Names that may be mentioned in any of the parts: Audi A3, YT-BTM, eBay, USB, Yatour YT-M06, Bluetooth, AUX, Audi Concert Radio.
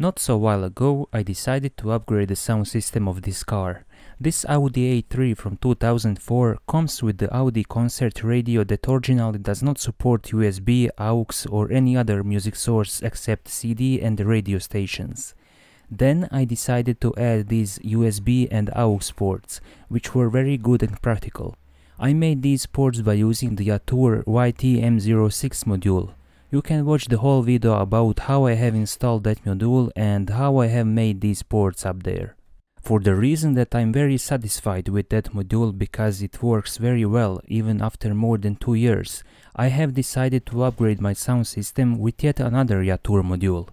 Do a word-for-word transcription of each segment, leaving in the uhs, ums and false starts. Not so while ago I decided to upgrade the sound system of this car. This Audi A three from two thousand four comes with the Audi Concert Radio that originally does not support U S B, A U X or any other music source except C D and the radio stations. Then I decided to add these U S B and A U X ports, which were very good and practical. I made these ports by using the Yatour Y T M zero six module. You can watch the whole video about how I have installed that module and how I have made these ports up there. For the reason that I'm very satisfied with that module because it works very well even after more than two years, I have decided to upgrade my sound system with yet another Yatour module.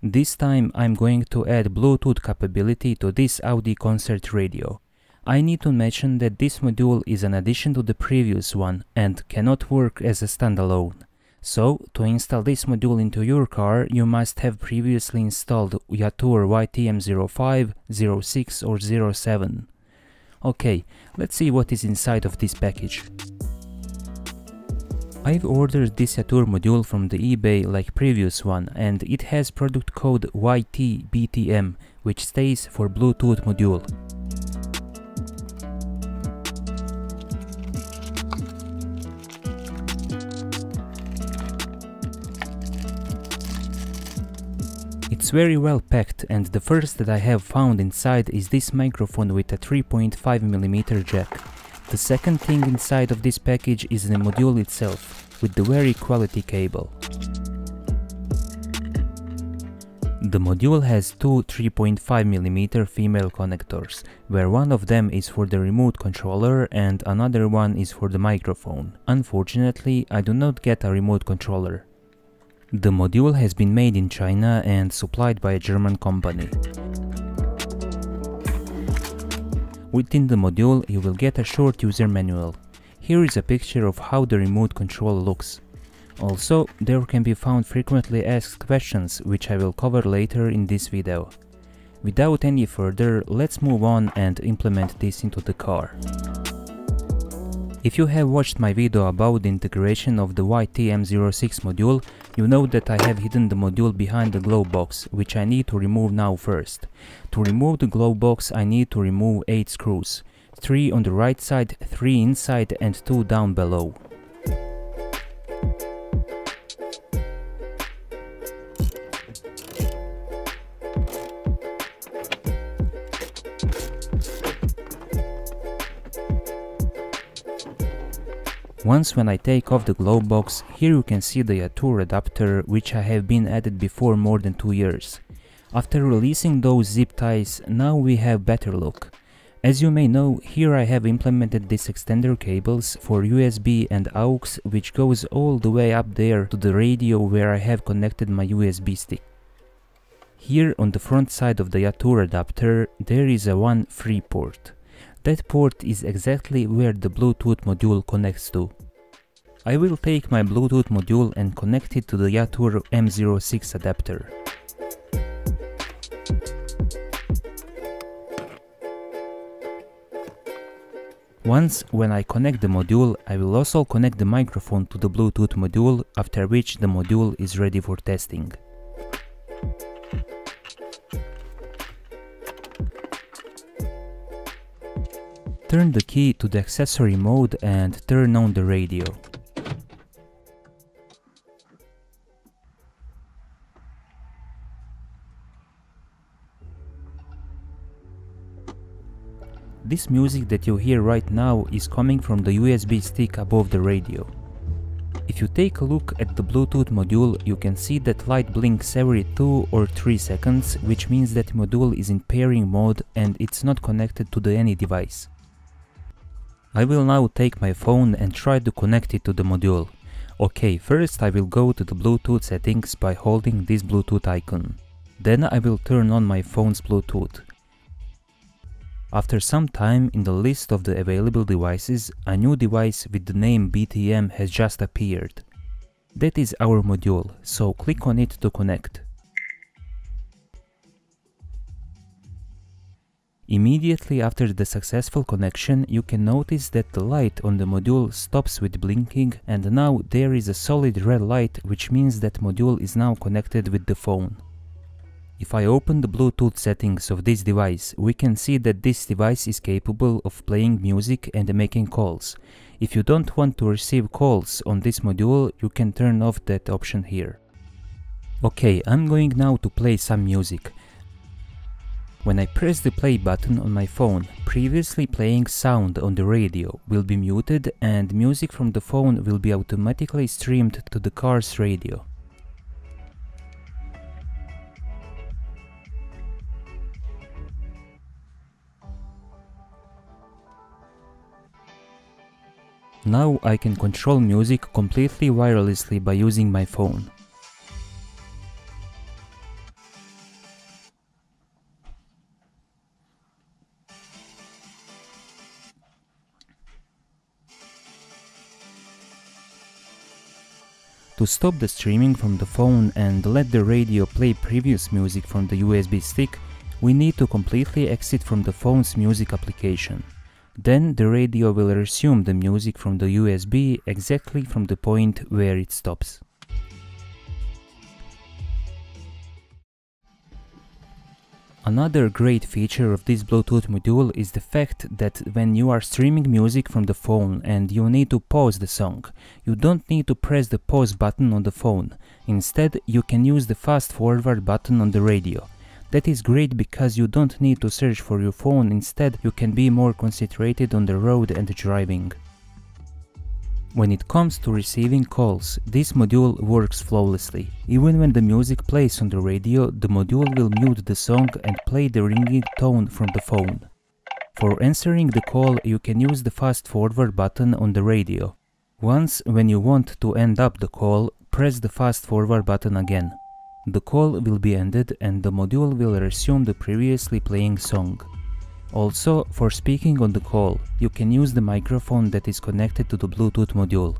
This time I'm going to add Bluetooth capability to this Audi Concert Radio. I need to mention that this module is an addition to the previous one and cannot work as a standalone. So, to install this module into your car, you must have previously installed Yatour Y T M zero five, zero six or zero seven. Okay, let's see what is inside of this package. I've ordered this Yatour module from the eBay like previous one, and it has product code Y T B T M, which stays for Bluetooth module. It's very well packed, and the first that I have found inside is this microphone with a three point five millimeter jack. The second thing inside of this package is the module itself, with the very quality cable. The module has two three point five millimeter female connectors, where one of them is for the remote controller and another one is for the microphone. Unfortunately, I do not get a remote controller. The module has been made in China and supplied by a German company. Within the module you will get a short user manual. Here is a picture of how the remote control looks. Also, there can be found frequently asked questions which I will cover later in this video. Without any further, let's move on and implement this into the car. If you have watched my video about the integration of the Y T M zero six module, you know that I have hidden the module behind the glow box, which I need to remove now first. To remove the glow box I need to remove eight screws, three on the right side, three inside and two down below. Once when I take off the glow box, here you can see the Yatour adapter which I have been added before more than two years. After releasing those zip ties, now we have better look. As you may know, here I have implemented these extender cables for U S B and A U X which goes all the way up there to the radio where I have connected my U S B stick. Here on the front side of the Yatour adapter there is a one free port. That port is exactly where the Bluetooth module connects to. I will take my Bluetooth module and connect it to the Yatour M zero six adapter. Once when I connect the module, I will also connect the microphone to the Bluetooth module, after which the module is ready for testing. Turn the key to the accessory mode and turn on the radio. This music that you hear right now is coming from the U S B stick above the radio. If you take a look at the Bluetooth module, you can see that light blinks every two or three seconds, which means that module is in pairing mode and it's not connected to the any device. I will now take my phone and try to connect it to the module. Okay, first I will go to the Bluetooth settings by holding this Bluetooth icon. Then I will turn on my phone's Bluetooth. After some time, in the list of the available devices, a new device with the name B T M has just appeared. That is our module, so click on it to connect. Immediately after the successful connection, you can notice that the light on the module stops with blinking and now there is a solid red light, which means that module is now connected with the phone. If I open the Bluetooth settings of this device, we can see that this device is capable of playing music and making calls. If you don't want to receive calls on this module, you can turn off that option here. Okay, I'm going now to play some music. When I press the play button on my phone, previously playing sound on the radio will be muted and music from the phone will be automatically streamed to the car's radio. Now I can control music completely wirelessly by using my phone. To stop the streaming from the phone and let the radio play previous music from the U S B stick, we need to completely exit from the phone's music application. Then the radio will resume the music from the U S B exactly from the point where it stops. Another great feature of this Bluetooth module is the fact that when you are streaming music from the phone and you need to pause the song, you don't need to press the pause button on the phone. Instead, you can use the fast forward button on the radio. That is great because you don't need to search for your phone, instead you can be more concentrated on the road and driving. When it comes to receiving calls, this module works flawlessly. Even when the music plays on the radio, the module will mute the song and play the ringing tone from the phone. For answering the call, you can use the fast forward button on the radio. Once, when you want to end up the call, press the fast forward button again. The call will be ended and the module will resume the previously playing song. Also, for speaking on the call, you can use the microphone that is connected to the Bluetooth module.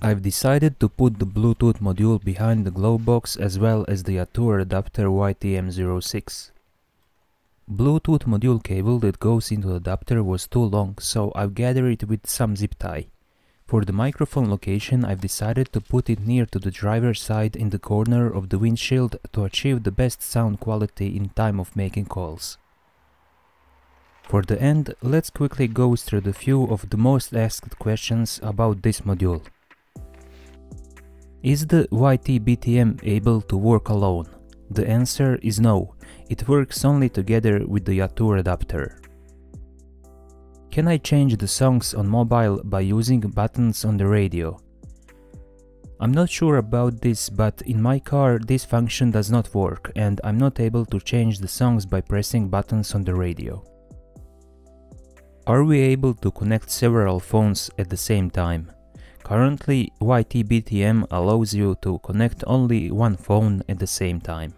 I've decided to put the Bluetooth module behind the glow box as well as the Yatour adapter Y T M zero six. Bluetooth module cable that goes into the adapter was too long, so I've gathered it with some zip tie. For the microphone location, I've decided to put it near to the driver's side in the corner of the windshield to achieve the best sound quality in time of making calls. For the end, let's quickly go through the few of the most asked questions about this module. Is the Y T B T M able to work alone? The answer is no, it works only together with the Yatour adapter. Can I change the songs on mobile by using buttons on the radio? I'm not sure about this, but in my car this function does not work and I'm not able to change the songs by pressing buttons on the radio. Are we able to connect several phones at the same time? Currently, Y T B T M allows you to connect only one phone at the same time.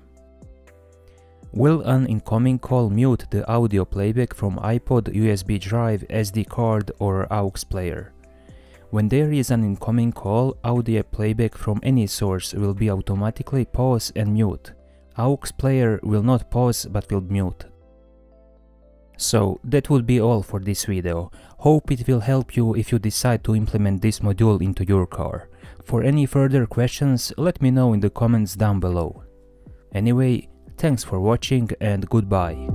Will an incoming call mute the audio playback from iPod, U S B drive, S D card or aux player? When there is an incoming call, audio playback from any source will be automatically pause and mute. aux player will not pause but will mute. So, that would be all for this video. Hope it will help you if you decide to implement this module into your car. For any further questions, let me know in the comments down below. Anyway, thanks for watching and goodbye.